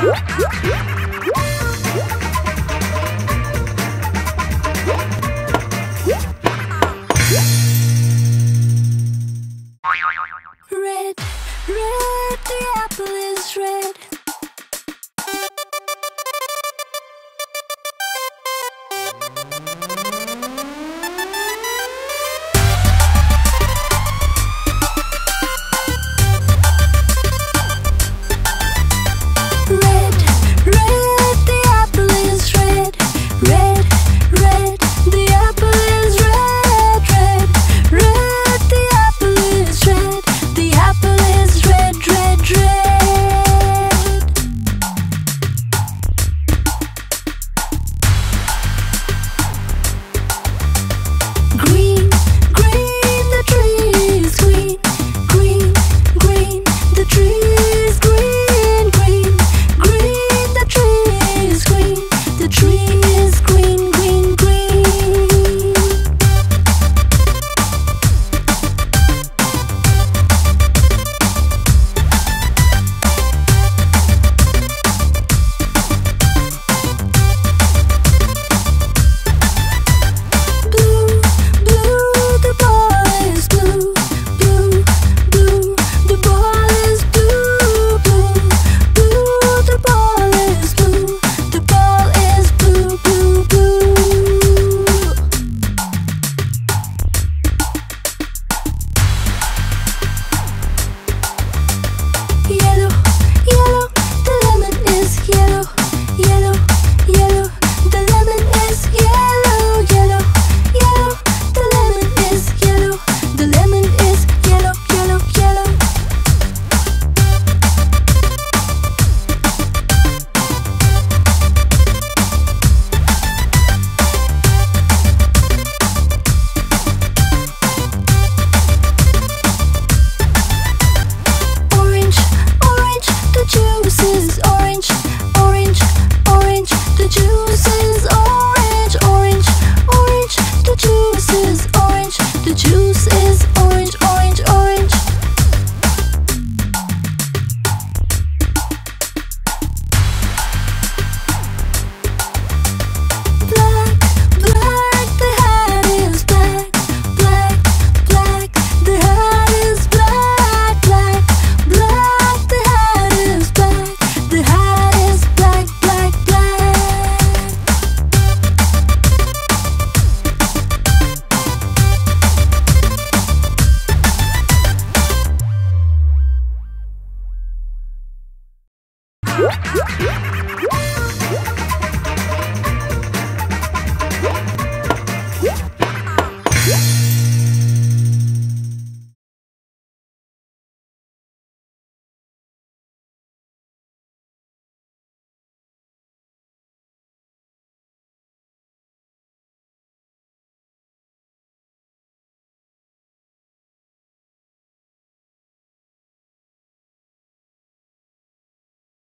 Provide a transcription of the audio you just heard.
Whoop, whoop, whoop.